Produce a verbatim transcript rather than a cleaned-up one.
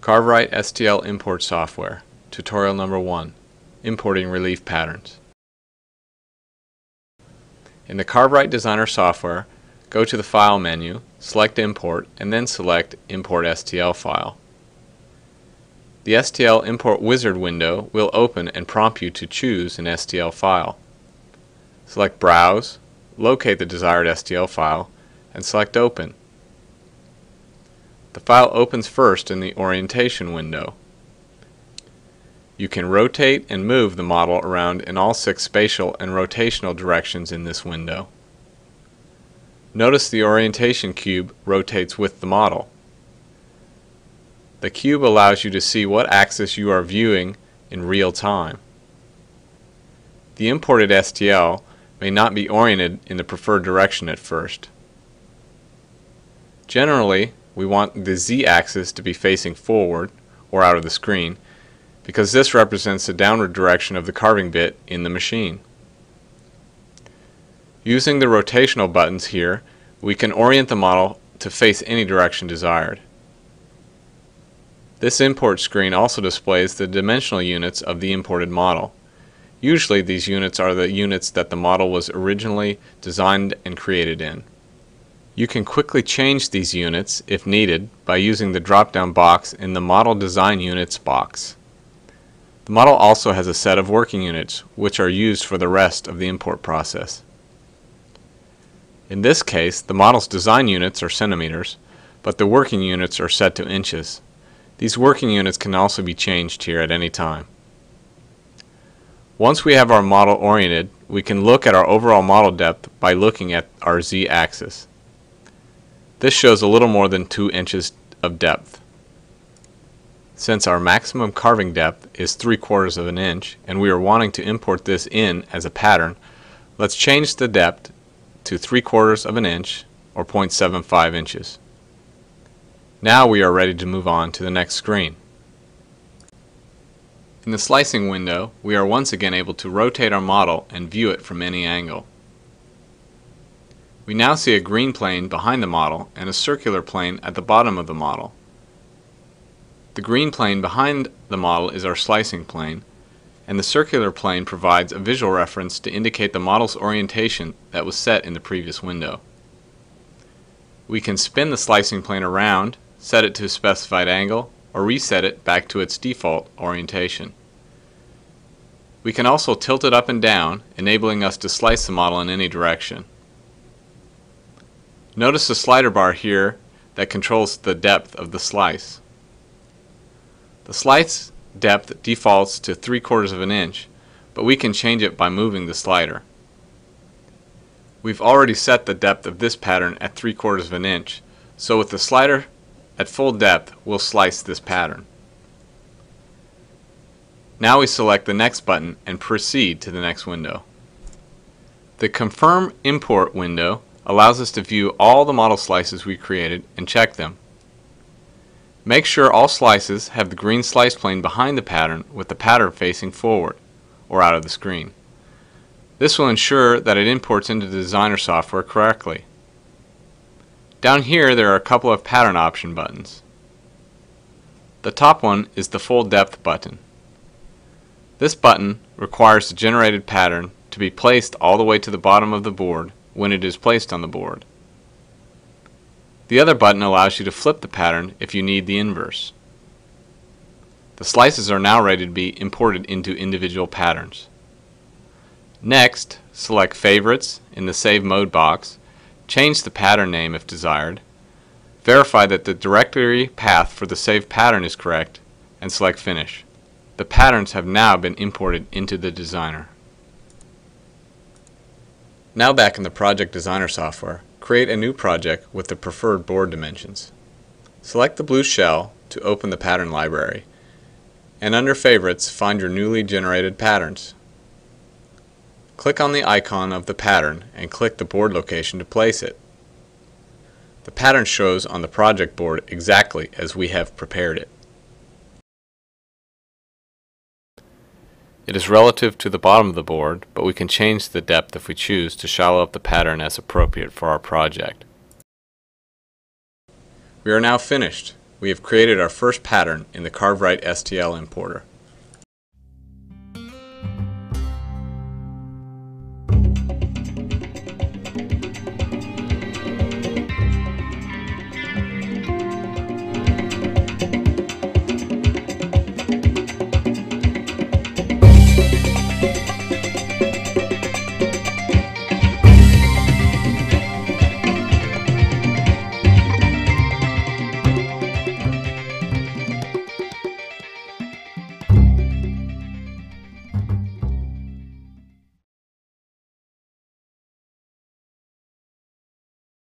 CarveWright S T L Import Software, Tutorial Number one, Importing Relief Patterns. In the CarveWright Designer software, go to the File menu, select Import, and then select Import S T L File. The S T L Import Wizard window will open and prompt you to choose an S T L file. Select Browse, locate the desired S T L file, and select Open. The file opens first in the orientation window. You can rotate and move the model around in all six spatial and rotational directions in this window. Notice the orientation cube rotates with the model. The cube allows you to see what axis you are viewing in real time. The imported S T L may not be oriented in the preferred direction at first. Generally, we want the Z-axis to be facing forward or out of the screen because this represents the downward direction of the carving bit in the machine. Using the rotational buttons here, we can orient the model to face any direction desired. This import screen also displays the dimensional units of the imported model. Usually these units are the units that the model was originally designed and created in. You can quickly change these units, if needed, by using the drop-down box in the Model Design Units box. The model also has a set of working units, which are used for the rest of the import process. In this case, the model's design units are centimeters, but the working units are set to inches. These working units can also be changed here at any time. Once we have our model oriented, we can look at our overall model depth by looking at our Z-axis. This shows a little more than two inches of depth. Since our maximum carving depth is three quarters of an inch and we are wanting to import this in as a pattern, let's change the depth to three quarters of an inch or zero point seven five inches. Now we are ready to move on to the next screen. In the slicing window, we are once again able to rotate our model and view it from any angle. We now see a green plane behind the model and a circular plane at the bottom of the model. The green plane behind the model is our slicing plane, and the circular plane provides a visual reference to indicate the model's orientation that was set in the previous window. We can spin the slicing plane around, set it to a specified angle, or reset it back to its default orientation. We can also tilt it up and down, enabling us to slice the model in any direction. Notice the slider bar here that controls the depth of the slice. The slice depth defaults to three quarters of an inch, but we can change it by moving the slider. We've already set the depth of this pattern at three quarters of an inch, so with the slider at full depth, we'll slice this pattern. Now we select the next button and proceed to the next window. The Confirm Import window allows us to view all the model slices we created and check them. Make sure all slices have the green slice plane behind the pattern with the pattern facing forward or out of the screen. This will ensure that it imports into the designer software correctly. Down here there are a couple of pattern option buttons. The top one is the full depth button. This button requires the generated pattern to be placed all the way to the bottom of the board when it is placed on the board. The other button allows you to flip the pattern if you need the inverse. The slices are now ready to be imported into individual patterns. Next, select Favorites in the Save Mode box, change the pattern name if desired, verify that the directory path for the saved pattern is correct, and select Finish. The patterns have now been imported into the designer. Now back in the Project Designer software, create a new project with the preferred board dimensions. Select the blue shell to open the pattern library, and under Favorites find your newly generated patterns. Click on the icon of the pattern and click the board location to place it. The pattern shows on the project board exactly as we have prepared it. It is relative to the bottom of the board, but we can change the depth if we choose to shallow up the pattern as appropriate for our project. We are now finished. We have created our first pattern in the CarveWright S T L importer.